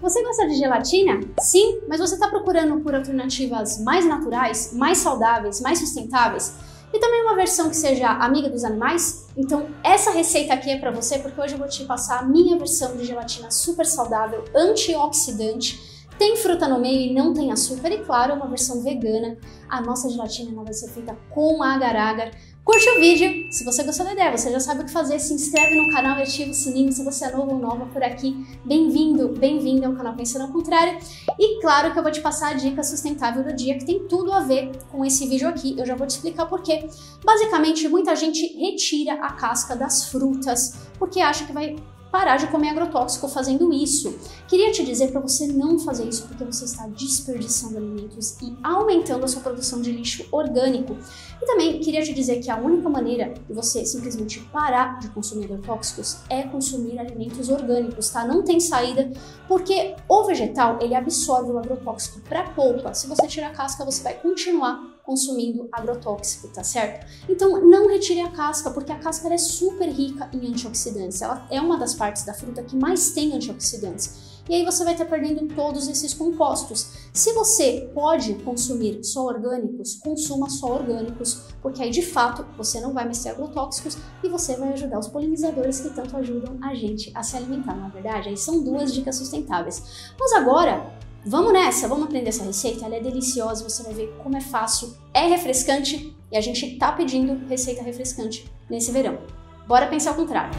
Você gosta de gelatina? Sim, mas você está procurando por alternativas mais naturais, mais saudáveis, mais sustentáveis e também uma versão que seja amiga dos animais? Então essa receita aqui é para você, porque hoje eu vou te passar a minha versão de gelatina super saudável, antioxidante. Tem fruta no meio e não tem açúcar e, claro, uma versão vegana. A nossa gelatina vai ser feita com agar-agar. Curte o vídeo! Se você gostou da ideia, você já sabe o que fazer. Se inscreve no canal e ativa o sininho se você é novo ou nova por aqui. Bem-vindo, bem-vinda ao canal Pensando ao Contrário. E claro que eu vou te passar a dica sustentável do dia, que tem tudo a ver com esse vídeo aqui. Eu já vou te explicar por quê. Basicamente, muita gente retira a casca das frutas porque acha que vai parar de comer agrotóxico fazendo isso. Queria te dizer para você não fazer isso, porque você está desperdiçando alimentos e aumentando a sua produção de lixo orgânico. E também queria te dizer que a única maneira de você simplesmente parar de consumir agrotóxicos é consumir alimentos orgânicos, tá? Não tem saída, porque o vegetal, ele absorve o agrotóxico para polpa. Se você tirar a casca, você vai continuar consumindo agrotóxico, tá certo? Então não retire a casca, porque a casca é super rica em antioxidantes. Ela é uma das partes da fruta que mais tem antioxidantes. E aí você vai estar perdendo todos esses compostos. Se você pode consumir só orgânicos, consuma só orgânicos, porque aí de fato você não vai mexer agrotóxicos e você vai ajudar os polinizadores que tanto ajudam a gente a se alimentar, não é verdade? Aí são duas dicas sustentáveis. Mas agora, vamos nessa, vamos aprender essa receita, ela é deliciosa, você vai ver como é fácil, é refrescante e a gente tá pedindo receita refrescante nesse verão. Bora pensar ao contrário.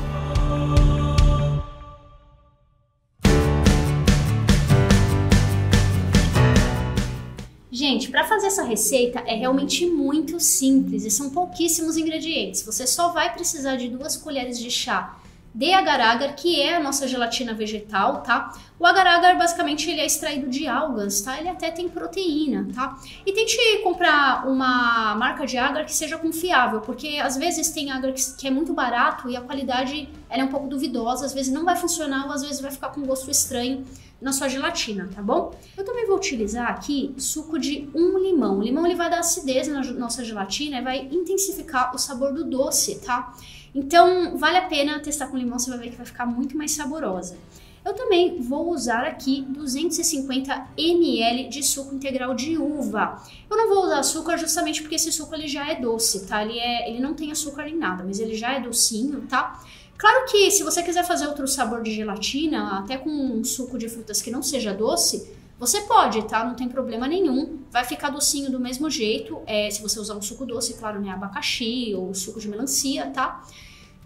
Gente, para fazer essa receita é realmente muito simples e são pouquíssimos ingredientes. Você só vai precisar de 2 colheres de chá de agar-agar, que é a nossa gelatina vegetal, tá? O agar-agar, basicamente, ele é extraído de algas, tá? Ele até tem proteína, tá? E tente comprar uma marca de agar que seja confiável, porque às vezes tem agar que é muito barato e a qualidade ela é um pouco duvidosa, às vezes não vai funcionar ou às vezes vai ficar com gosto estranho na sua gelatina, tá bom? Eu também vou utilizar aqui suco de 1 limão. O limão, ele vai dar acidez na nossa gelatina e vai intensificar o sabor do doce, tá? Então, vale a pena testar com limão, você vai ver que vai ficar muito mais saborosa. Eu também vou usar aqui 250 ml de suco integral de uva. Eu não vou usar açúcar justamente porque esse suco ele já é doce, tá? Ele não tem açúcar nem nada, mas ele já é docinho, tá? Claro que se você quiser fazer outro sabor de gelatina, até com um suco de frutas que não seja doce, você pode, tá? Não tem problema nenhum. Vai ficar docinho do mesmo jeito, se você usar um suco doce, claro, né? Abacaxi ou suco de melancia, tá?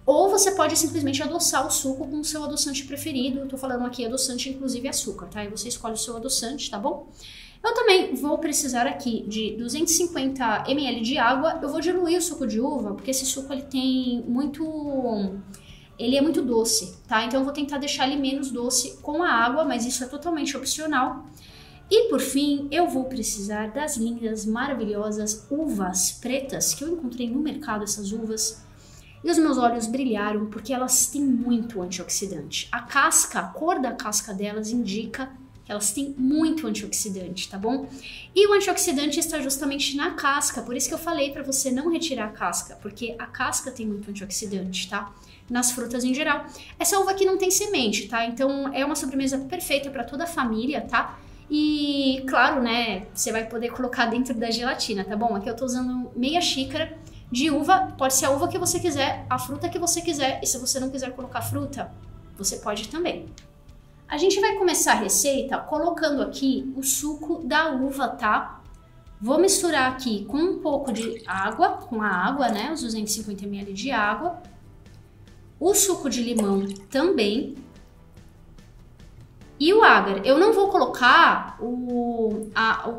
Ou você pode simplesmente adoçar o suco com o seu adoçante preferido. Eu tô falando aqui adoçante, inclusive açúcar, tá? E você escolhe o seu adoçante, tá bom? Eu também vou precisar aqui de 250 ml de água. Eu vou diluir o suco de uva, porque esse suco, ele tem muito... ele é muito doce, tá? Então eu vou tentar deixar ele menos doce com a água, mas isso é totalmente opcional. E por fim, eu vou precisar das lindas, maravilhosas uvas pretas que eu encontrei no mercado, essas uvas. E os meus olhos brilharam porque elas têm muito antioxidante. A casca, a cor da casca delas indica que elas têm muito antioxidante, tá bom? E o antioxidante está justamente na casca, por isso que eu falei para você não retirar a casca, porque a casca tem muito antioxidante, tá? Nas frutas em geral. Essa uva aqui não tem semente, tá? Então é uma sobremesa perfeita para toda a família, tá? E claro, né, você vai poder colocar dentro da gelatina, tá bom? Aqui eu tô usando meia xícara de uva, pode ser a uva que você quiser, a fruta que você quiser, e se você não quiser colocar fruta, você pode também. A gente vai começar a receita colocando aqui o suco da uva, tá? Vou misturar aqui com um pouco de água, com a água, né, os 250 ml de água. O suco de limão também. E o agar. Eu não vou colocar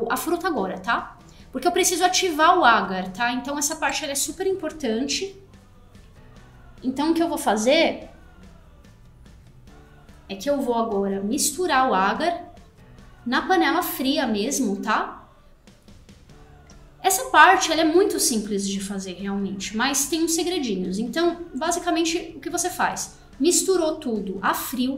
a fruta agora, tá? Porque eu preciso ativar o agar, tá? Então essa parte ela é super importante. Então o que eu vou fazer é que eu vou agora misturar o agar na panela fria mesmo, tá? Essa parte ela é muito simples de fazer realmente, mas tem uns segredinhos. Então, basicamente, o que você faz? Misturou tudo a frio.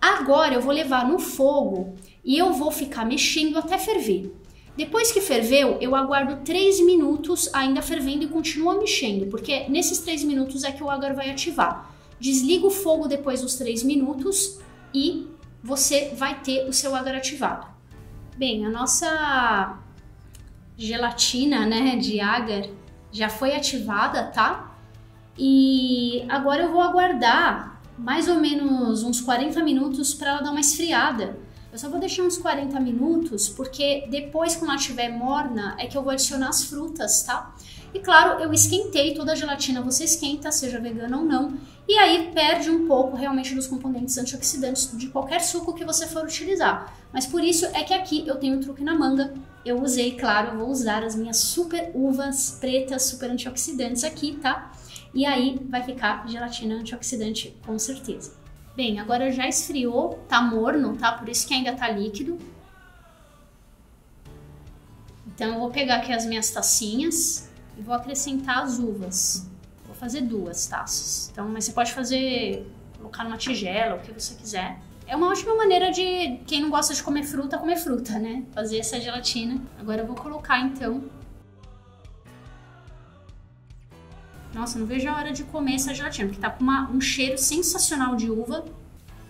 Agora eu vou levar no fogo e eu vou ficar mexendo até ferver. Depois que ferveu, eu aguardo 3 minutos ainda fervendo e continuo mexendo, porque nesses 3 minutos é que o agar vai ativar. Desliga o fogo depois dos 3 minutos e você vai ter o seu agar ativado. Bem, a nossa gelatina, né, de agar já foi ativada, tá? E agora eu vou aguardar mais ou menos uns 40 minutos para ela dar uma esfriada. Eu só vou deixar uns 40 minutos, porque depois, quando ela estiver morna, é que eu vou adicionar as frutas, tá? E claro, eu esquentei, toda a gelatina você esquenta, seja vegana ou não, e aí perde um pouco realmente dos componentes antioxidantes de qualquer suco que você for utilizar. Mas por isso é que aqui eu tenho um truque na manga. Eu usei, claro, eu vou usar as minhas super uvas pretas, super antioxidantes aqui, tá? E aí vai ficar gelatina antioxidante com certeza. Bem, agora já esfriou, tá morno, tá? Por isso que ainda tá líquido. Então eu vou pegar aqui as minhas tacinhas e vou acrescentar as uvas. Vou fazer 2 taças. Então, mas você pode fazer, colocar numa tigela, o que você quiser. É uma ótima maneira de quem não gosta de comer fruta, né? Fazer essa gelatina. Agora eu vou colocar então. Nossa, não vejo a hora de comer essa gelatina, porque tá com um cheiro sensacional de uva.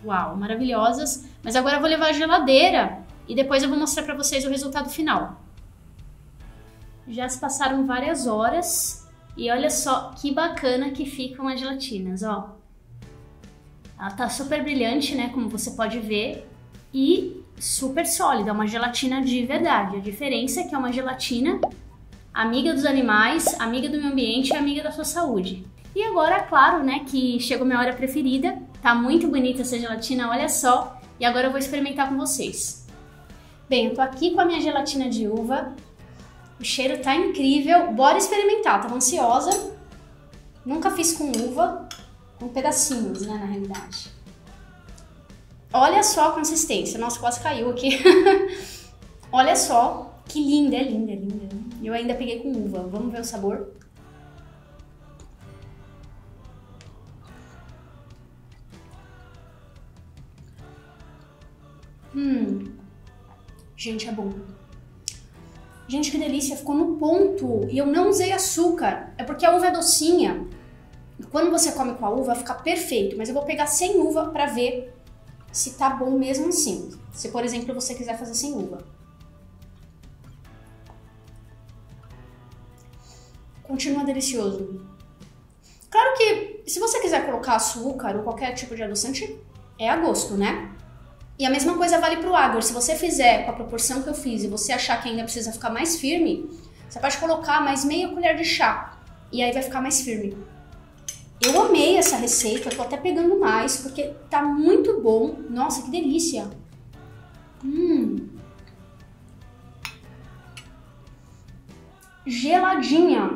Uau, maravilhosas. Mas agora eu vou levar à geladeira e depois eu vou mostrar pra vocês o resultado final. Já se passaram várias horas e olha só que bacana que ficam as gelatinas, ó. Ela tá super brilhante, né, como você pode ver, e super sólida, é uma gelatina de verdade. A diferença é que é uma gelatina amiga dos animais, amiga do meio ambiente e amiga da sua saúde. E agora, claro, né, que chegou minha hora preferida. Tá muito bonita essa gelatina, olha só. E agora eu vou experimentar com vocês. Bem, eu tô aqui com a minha gelatina de uva. O cheiro tá incrível. Bora experimentar, tava ansiosa. Nunca fiz com uva, com pedacinhos, né, na realidade. Olha só a consistência. Nossa, quase caiu aqui. Olha só. Que linda, é linda, é linda. Eu ainda peguei com uva. Vamos ver o sabor? Gente, é bom. Gente, que delícia. Ficou no ponto. E eu não usei açúcar. É porque a uva é docinha. Quando você come com a uva, fica perfeito. Mas eu vou pegar sem uva pra ver se tá bom mesmo assim. Se, por exemplo, você quiser fazer sem uva. Continua delicioso. Claro que se você quiser colocar açúcar ou qualquer tipo de adoçante, é a gosto, né? E a mesma coisa vale pro agar. Se você fizer com a proporção que eu fiz e você achar que ainda precisa ficar mais firme, você pode colocar mais meia colher de chá e aí vai ficar mais firme. Eu amei essa receita, eu tô até pegando mais porque tá muito bom. Nossa, que delícia! Geladinha,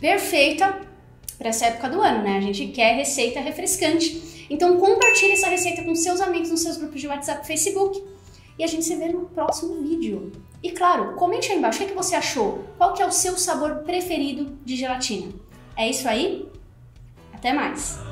perfeita para essa época do ano, né? A gente quer receita refrescante. Então compartilhe essa receita com seus amigos nos seus grupos de WhatsApp, Facebook e a gente se vê no próximo vídeo. E claro, comente aí embaixo o que você achou, qual que é o seu sabor preferido de gelatina. É isso aí, até mais!